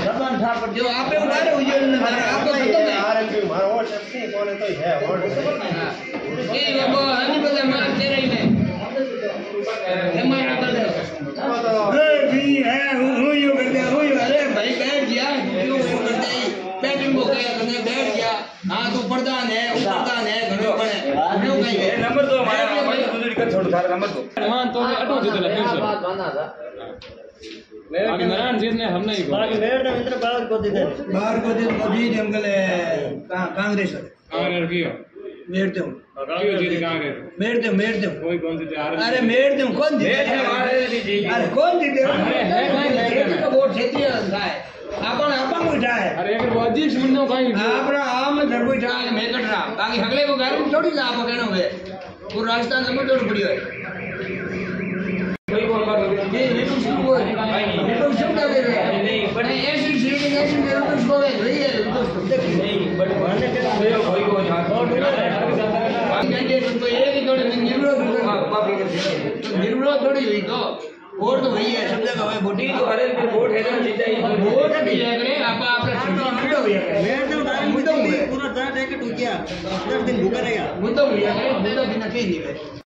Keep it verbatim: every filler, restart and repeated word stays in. दबान था पर जो आपे उठारे हुए नजर आपको पता है आरएमपी मारो और सबसे कौन है तो है और ये वो हनी पता मार दे रही है ये मारा बदल ए भी है हूं यो करते हूं यो अरे भाई बैठ गया क्यों यो करते बैटिंग को गया तुमने बैठ गया हां तो प्रधान है प्रधान है घरों पर क्यों गई है नंबर दो हमारा भाई दूसरी का छोड़ थारा नंबर दो मान तो अटो दे दे फिर बात बना था जी ने हमने ही बाहर को दे बाहर को दे कांग्रेस अरे मेर दे कौन अरे कौन जीते वोट क्षेत्रीय अपन अपन उठाए अरे एक अजीब सुननो काई आपरा आम धरबो जाए मेकटरा बाकी अगले को घर छोड़ी ला आप कहनो है पूरा राजस्थान में डोर पड़ी है कोई बोल बात ये ये तो शुरू है निर्विरोध थोड़ी हुई तो वोट तो वही है समझा का भाई बूटी तो अरे वोट है ना जीता ही वोट भी है करे आपका आपका तो वीडियो भी है मैं तो टाइम पूरा जाट है के टूट गया दस दिन भूखा रहेगा वो तो भैया करे बिना बिना कहीं नहीं है।